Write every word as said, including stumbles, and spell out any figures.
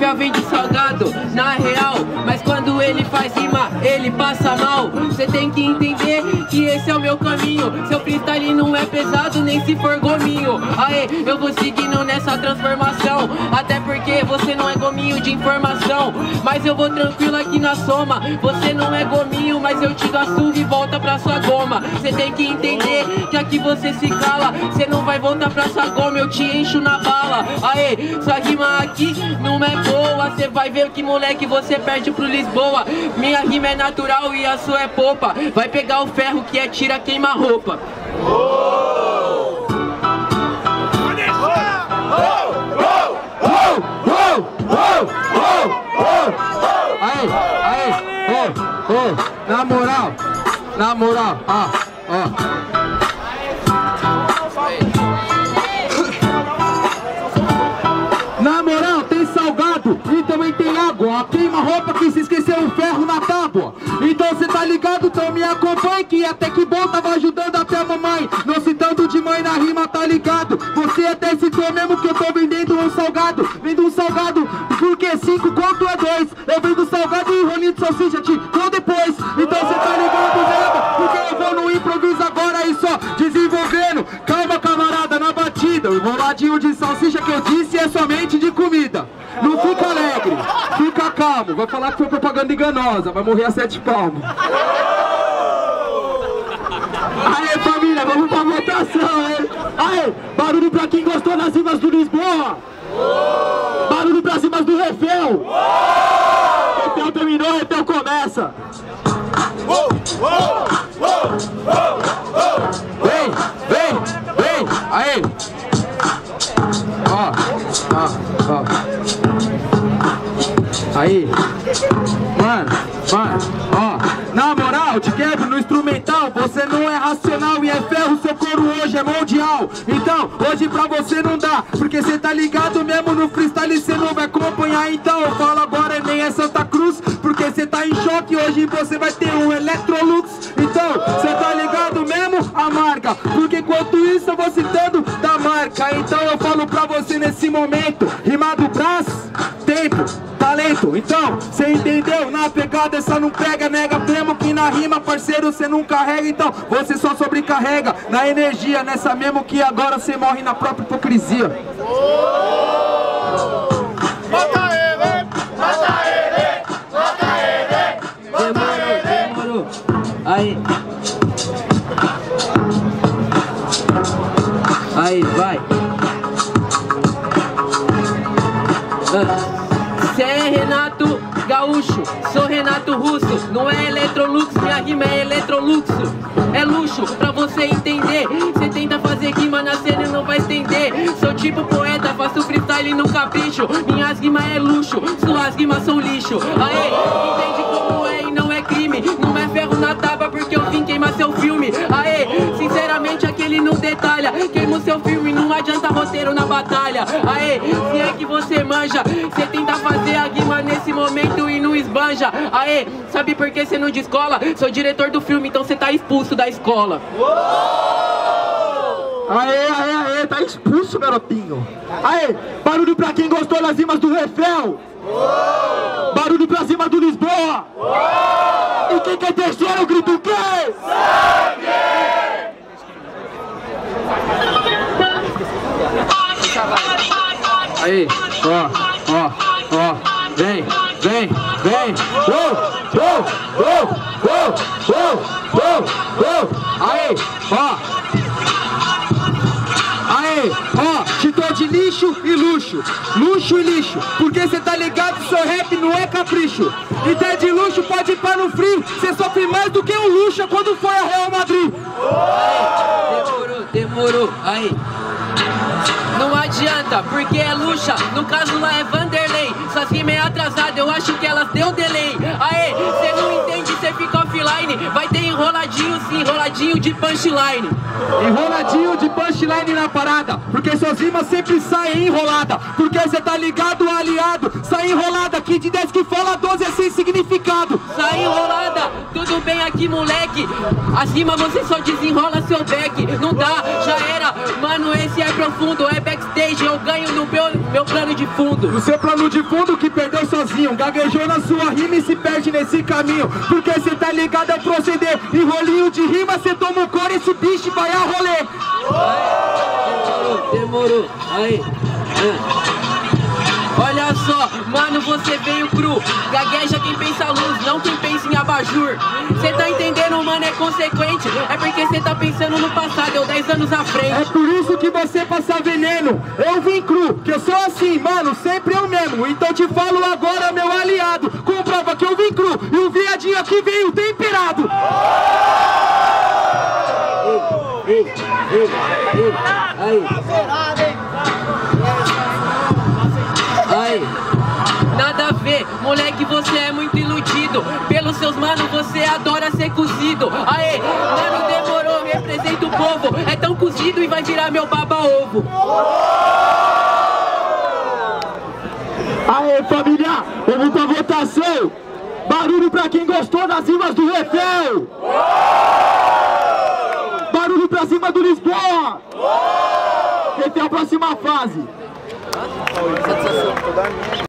Refel vende salgado, na real, mas quando ele faz rima, ele passa mal. Cê tem que entender que esse é o meu caminho. Seu freestyle não é pesado, nem se for gominho. Aê, eu vou seguindo nessa transformação, até porque você não é gominho de informação. Mas eu vou tranquilo aqui na soma. Você não é gominho, mas eu te dou a surra e volta pra sua goma. Cê tem que entender que aqui você se cala, cê não vai voltar pra sua goma, eu te encho na bala. Aê, sua rima aqui não é boa, cê vai ver que moleque você perde pro Lisboa. Minha rima é natural e a sua é popa. Vai pegar o ferro que é tira queima roupa. Oh! Oh! Oh! Oh! Aê, aê, oh, oh, na moral, na moral, ah, ó. Oh. Na moral, tem salgado e também tem água. Queima roupa que se esqueceu o ferro na tábua. Então cê tá ligado, então me acompanha, que até que bom tava ajudando até a mamãe. Não citando de mãe na rima, tá ligado? Você até citou mesmo que eu tô vendendo um salgado. Vendo um salgado, porque cinco quanto é dois. Eu vendo salgado e rolinho de salsicha, te dou depois. Então cê tá ligado mesmo, porque eu vou no improviso agora e só desenvolvendo. Calma, camarada, na batida. O roladinho de salsicha que eu disse é somente de comida, não fica alegre, fica calmo, vai falar que foi propaganda enganosa, vai morrer a sete palmos. Aê, família, vamos pra votação, hein? Aê, barulho pra quem gostou das rimas do Lisboa, barulho pras rimas do Refel. Refel terminou, Refel começa. Vem, vem, vem, aê. Ó, ó, ó. Aí, mano, mano, ó. Na moral, te quebro no instrumental. Você não é racional e é ferro. Seu couro hoje é mundial. Então, hoje pra você não dá, porque cê tá ligado mesmo no freestyle. Cê não vai acompanhar, então eu falo agora. Nem é Santa Cruz, porque cê tá em choque. Hoje você vai ter um Electrolux. Então, cê tá ligado mesmo? A marca, porque enquanto isso eu vou citando da marca. Então eu falo pra você nesse momento. Rimado braço, tempo, talento. Então, cê entendeu? Na pegada só não pega, nega mesmo que na rima, parceiro, cê não carrega. Então, você só sobrecarrega na energia, nessa mesmo que agora cê morre na própria hipocrisia. Mata ele, mata ele, mata ele, mata ele. Aí. Aí, vai. Cê é Renato Gaúcho, sou Renato Russo. Não é Electrolux, minha rima é Electroluxo. É luxo, pra você entender. Cê tenta fazer rima na cena e não vai entender. Sou tipo poeta, faço freestyle no capricho. Minhas rimas é luxo, suas rimas são lixo. Aê, entende como é e não é crime. Não é ferro na tábua porque eu vim queimar seu filme. Aê, sinceramente aquele não detalha. Queima o seu filme, não adianta roteiro na batalha. Aê, se é que você manja, cê tenta fazer a rima nesse momento e não esbanja. Aê, sabe por que cê não descola? Sou diretor do filme, então cê tá expulso da escola. Aê, aê, aê, tá expulso, garotinho. Aê, barulho pra quem gostou das rimas do Refel. Barulho pra cima do Lisboa. E quem quer terceiro, grita o quê? Sangue! Aí, ó, ó, ó. Vem, vem, vem. Uou, uou, uou, uou, uou, uou, uou. Aí, ó. Aê, ó, te dou de lixo e luxo, luxo e lixo, porque cê tá ligado, seu rap não é capricho. E ter de luxo pode ir pra no frio, cê sofre mais do que um luxo quando foi a Real Madrid. Demorou, demorou, aí. Não adianta, porque é luxa, no caso lá é Vanderlei. Suas rimas é atrasada, eu acho que elas deu delay. Aê, cê não entende, cê fica offline. Vai ter enroladinho sim, enroladinho de punchline. Enroladinho de punchline na parada, porque suas rimas sempre saem enrolada. Porque cê tá ligado, aliado, sai enrolada. Que de dez que fala, doze é sem significado. Sai enrolada, tudo Muito bem aqui, moleque. Acima você só desenrola seu back. Não dá, já era. Mano, esse é profundo, é backstage. Eu ganho no meu, meu plano de fundo. No seu plano de fundo que perdeu sozinho. Gaguejou na sua rima e se perde nesse caminho. Porque cê tá ligado ao proceder. E rolinho de rima, cê toma o core. Esse bicho vai a rolê. Demorou, demorou. Aí. Olha só, mano, você veio cru. Gagueja quem pensa luz, não quem pensa em abajur. Cê tá entendendo, mano, é consequente. É porque cê tá pensando no passado, eu dez anos à frente. É por isso que você passa veneno. Eu vim cru, que eu sou assim, mano, sempre eu mesmo. Então te falo agora, meu aliado. Comprova que eu vim cru e o viadinho aqui veio temperado. Ei, ei, ei, ei, aí. Nada a ver, moleque, você é muito iludido. Pelos seus manos você adora ser cozido. Aê, mano, demorou, me representa o povo. É tão cozido e vai virar meu baba-ovo. Aê, família, vamos pra votação. Barulho pra quem gostou das rimas do Refel. Barulho pra cima do Lisboa. Refel, próxima fase. Satisfação.